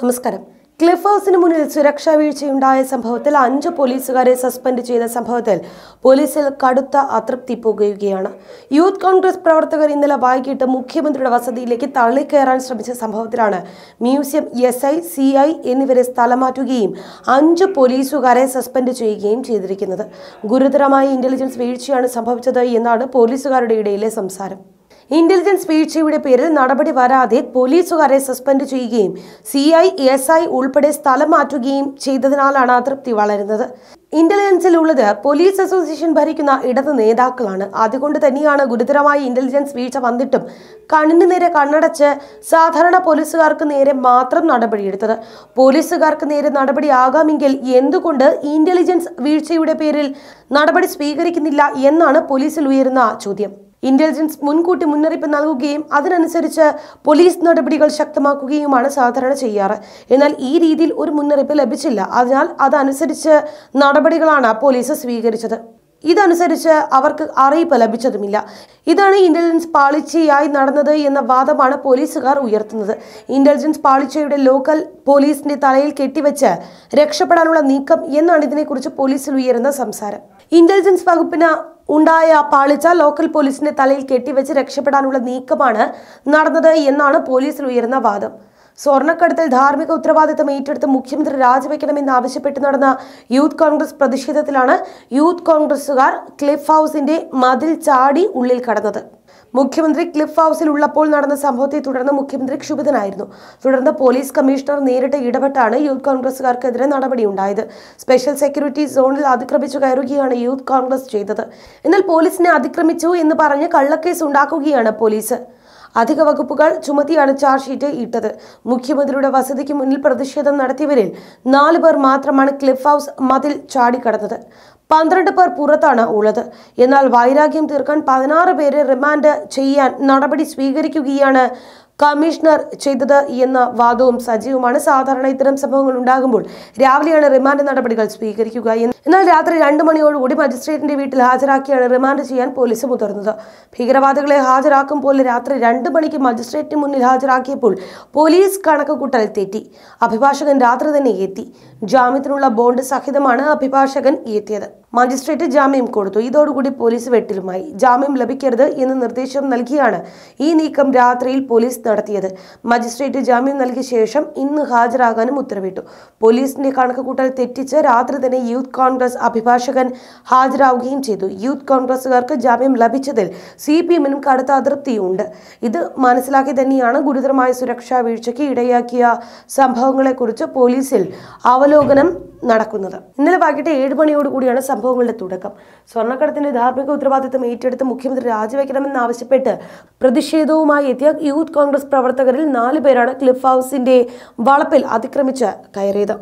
നമസ്കാരം. ക്ലിഫ് ഹൗസിന് മുന്നിൽ സുരക്ഷാ വീഴ്ചയുണ്ടായ സംഭവത്തിൽ 5 പോലീസുകാരെ സസ്പെൻഡ് ചെയ്ത സംഭവത്തിൽ പോലീസിൽ കടുത്ത അതൃപ്തി പുകയുകയാണ്. യൂത്ത് കോൺഗ്രസ് പ്രവർത്തകർ ഇന്നലെ വൈകിട്ട് മുഖ്യമന്ത്രിയുടെ വസതിയിലേക്ക് തള്ളിക്കയറാൻ ശ്രമിച്ച സംഭവത്തിലാണ് മ്യൂസിയം SI, CI എന്നിവരെ സ്ഥലം മാറ്റുകയും 5 പോലീസുകാരെ സസ്പെൻഡ് ചെയ്യുകയും ചെയ്തിരിക്കുന്നത്. ഗുരുതരമായ ഇന്റലിജൻസ് വീഴ്ചയാണ് സംഭവിച്ചത് എന്നാണ് പോലീസുകാരുടെ ഇടയിലെ സംസാരം. ഇന്റലിജൻസ് വീഴ്ചയുടെ പേരിൽ നടപടി വരാതെ പോലീസുകാരെ സസ്പെൻഡ് ചെയ്യുകയും CI, SI ഉൾപ്പെടെ സ്ഥലം മാറ്റുകയും ചെയ്തതിനാലാണ് അതൃപ്തി വളരുന്നത്. ഇന്റലിജൻസിൽ ഉള്ളത് പോലീസ് അസോസിയേഷൻ ഭരിക്കുന്ന ഇടത് നേതാക്കളാണ്. അതുകൊണ്ട് തന്നെയാണ് ഗുരുതരമായ ഇന്റലിജൻസ് വീഴ്ച വന്നിട്ടും കണ്ണിന് നേരെ കണ്ണടച്ച് സാധാരണ പോലീസുകാർക്ക് നേരെ മാത്രം നടപടിയെടുത്തത്. പോലീസുകാർക്ക് നേരെ നടപടിയാകാമെങ്കിൽ എന്തുകൊണ്ട് ഇന്റലിജൻസ് വീഴ്ചയുടെ പേരിൽ നടപടി സ്വീകരിക്കുന്നില്ല എന്നാണ് പോലീസിൽ ഉയരുന്ന ചോദ്യം. ഇന്റലിജൻസ് മുൻകൂട്ടി മുന്നറിയിപ്പ് നൽകുകയും അതിനനുസരിച്ച് പോലീസ് നടപടികൾ ശക്തമാക്കുകയുമാണ് സാധാരണ ചെയ്യാറ്. എന്നാൽ ഈ രീതിയിൽ ഒരു മുന്നറിയിപ്പ് ലഭിച്ചില്ല. അതിനാൽ അതനുസരിച്ച് നടപടികളാണ് പോലീസ് സ്വീകരിച്ചത്. ഇതനുസരിച്ച് അവർക്ക് അറിയിപ്പ് ലഭിച്ചതുമില്ല. ഇതാണ് ഇന്റലിജൻസ് പാളിച്ചയായി നടന്നത് എന്ന വാദമാണ് പോലീസുകാർ ഉയർത്തുന്നത്. ഇന്റലിജൻസ് പാളിച്ചയുടെ ലോക്കൽ പോലീസിന്റെ തലയിൽ കെട്ടിവെച്ച് രക്ഷപ്പെടാനുള്ള നീക്കം എന്നാണ് ഇതിനെക്കുറിച്ച് പോലീസിൽ ഉയരുന്ന സംസാരം. ഇന്റലിജൻസ് വകുപ്പിന് ഉണ്ടായ പാളിച്ച ലോക്കൽ പോലീസിന്റെ തലയിൽ കെട്ടിവെച്ച് രക്ഷപ്പെടാനുള്ള നീക്കമാണ് നടന്നത് എന്നാണ് പോലീസിൽ ഉയരുന്ന വാദം. സ്വർണ്ണക്കടത്തിൽ ധാർമ്മിക ഉത്തരവാദിത്തം ഏറ്റെടുത്ത് മുഖ്യമന്ത്രി രാജിവെക്കണമെന്ന് ആവശ്യപ്പെട്ട് നടന്ന യൂത്ത് കോൺഗ്രസ് പ്രതിഷേധത്തിലാണ് യൂത്ത് കോൺഗ്രസുകാർ ക്ലിഫ് ഹൗസിന്റെ മതിൽ ചാടി ഉള്ളിൽ കടന്നത്. മുഖ്യമന്ത്രി ക്ലിഫ് ഹൗസിൽ ഉള്ളപ്പോൾ നടന്ന സംഭവത്തെ തുടർന്ന് മുഖ്യമന്ത്രി ക്ഷുഭിതനായിരുന്നു. തുടർന്ന് പോലീസ് കമ്മീഷണർ നേരിട്ട് ഇടപെട്ടാണ് യൂത്ത് കോൺഗ്രസുകാർക്കെതിരെ നടപടിയുണ്ടായത്. സ്പെഷ്യൽ സെക്യൂരിറ്റി സോണിൽ അതിക്രമിച്ചു കയറുകയാണ് യൂത്ത് കോൺഗ്രസ് ചെയ്തത്. എന്നാൽ പോലീസിനെ അതിക്രമിച്ചു എന്ന് പറഞ്ഞ് കള്ളക്കേസ് ഉണ്ടാക്കുകയാണ് പോലീസ്. അധിക വകുപ്പുകൾ ചുമത്തിയാണ് ചാർജ് ഷീറ്റ് ഇട്ടത്. മുഖ്യമന്ത്രിയുടെ വസതിക്ക് മുന്നിൽ പ്രതിഷേധം നടത്തിയവരിൽ 4 പേർ മാത്രമാണ് ക്ലിഫ് ഹൗസ് മതിൽ ചാടിക്കടന്നത്. 12 പേർ പുറത്താണ് ഉള്ളത്. എന്നാൽ വൈരാഗ്യം തീർക്കാൻ 16 പേരെ റിമാൻഡ് ചെയ്യാൻ നടപടി സ്വീകരിക്കുകയാണ് കമ്മീഷണർ ചെയ്തത് എന്ന വാദവും സജീവമാണ്. സാധാരണ ഇത്തരം സംഭവങ്ങൾ ഉണ്ടാകുമ്പോൾ രാവിലെയാണ് റിമാൻഡ് നടപടികൾ സ്വീകരിക്കുക. എന്നാൽ രാത്രി 2 മണിയോടുകൂടി മജിസ്ട്രേറ്റിന്റെ വീട്ടിൽ ഹാജരാക്കിയാണ് റിമാൻഡ് ചെയ്യാൻ പോലീസ് മുതിർന്നത്. ഭീകരവാദികളെ ഹാജരാക്കും പോലെ രാത്രി 2 മണിക്ക് മജിസ്ട്രേറ്റിന് മുന്നിൽ ഹാജരാക്കിയപ്പോൾ പോലീസ് കണക്കുകൂട്ടൽ തെറ്റി. അഭിഭാഷകൻ രാത്രി തന്നെ എത്തി. ജാമ്യത്തിനുള്ള ബോണ്ട് സഹിതമാണ് അഭിഭാഷകൻ എത്തിയത്. മജിസ്ട്രേറ്റ് ജാമ്യം കൊടുത്തു. ഇതോടുകൂടി പോലീസ് വെട്ടിലുമായി. ജാമ്യം ലഭിക്കരുത് എന്ന് നിർദ്ദേശം നൽകിയാണ് ഈ നീക്കം രാത്രിയിൽ പോലീസ് നടത്തിയത്. മജിസ്ട്രേറ്റ് ജാമ്യം നൽകിയ ശേഷം ഇന്ന് ഹാജരാകാനും ഉത്തരവിട്ടു. പോലീസിന്റെ കണക്കുകൂട്ടൽ തെറ്റിച്ച് രാത്രി തന്നെ യൂത്ത് കോൺഗ്രസ് അഭിഭാഷകൻ ഹാജരാവുകയും ചെയ്തു. യൂത്ത് കോൺഗ്രസുകാർക്ക് ജാമ്യം ലഭിച്ചതിൽ CPM കടുത്ത അതൃപ്തിയുണ്ട്. ഇത് മനസ്സിലാക്കി തന്നെയാണ് ഗുരുതരമായ സുരക്ഷാ വീഴ്ചയ്ക്ക് ഇടയാക്കിയ സംഭവങ്ങളെക്കുറിച്ച് പോലീസിൽ അവലോകനം നടക്കുന്നത്. ഇന്നലെ വൈകിട്ട് 7 മണിയോടുകൂടിയാണ് സംഭവങ്ങളുടെ തുടക്കം. സ്വർണ്ണക്കടത്തിന്റെ ധാർമ്മിക ഉത്തരവാദിത്തം ഏറ്റെടുത്ത് മുഖ്യമന്ത്രി രാജിവെക്കണമെന്നാവശ്യപ്പെട്ട് പ്രതിഷേധവുമായി എത്തിയ യൂത്ത് കോൺഗ്രസ് പ്രവർത്തകരിൽ 4 പേരാണ് ക്ലിഫ് ഹൗസിന്റെ വളപ്പിൽ അതിക്രമിച്ച് കയറിയത്.